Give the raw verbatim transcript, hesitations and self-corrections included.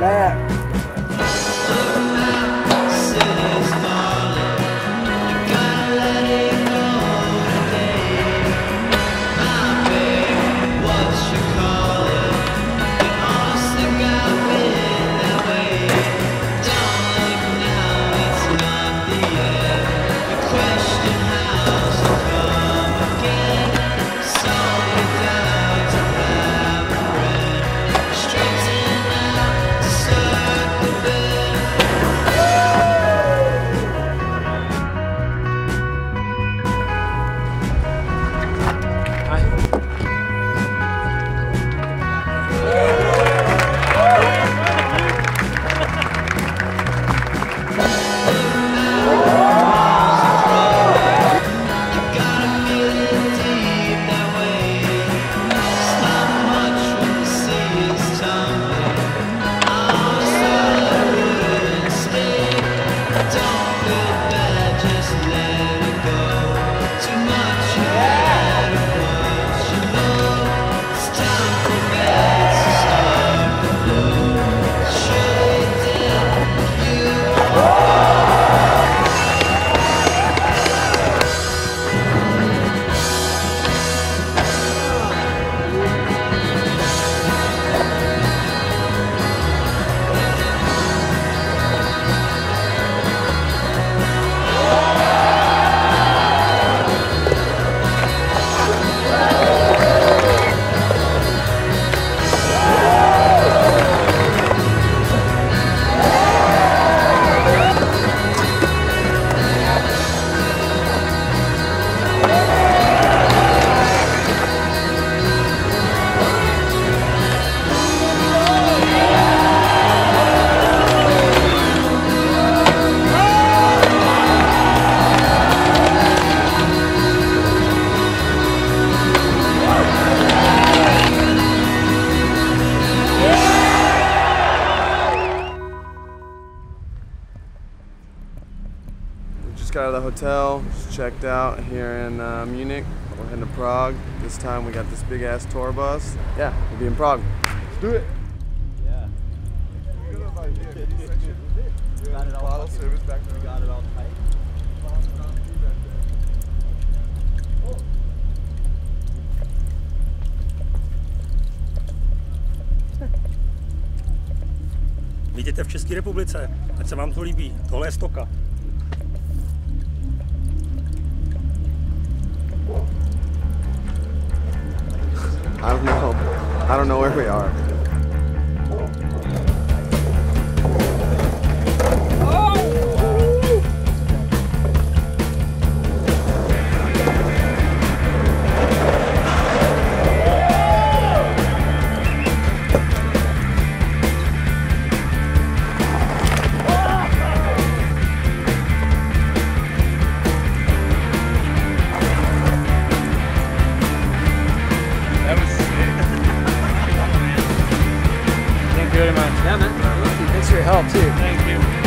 back. Out of the hotel, just checked out here in uh, Munich. We're heading to Prague. This time we got this big ass tour bus. Yeah, we'll be in Prague. Let's do it. Yeah. Good idea. You got it all bottle service back there. We got it all tight. Vidíte v České republice. Ať se vám to líbí. Tohle je stoka. I don't know. I don't know where we are. Very much. Yeah, man. Thanks for your help, too. Thank you.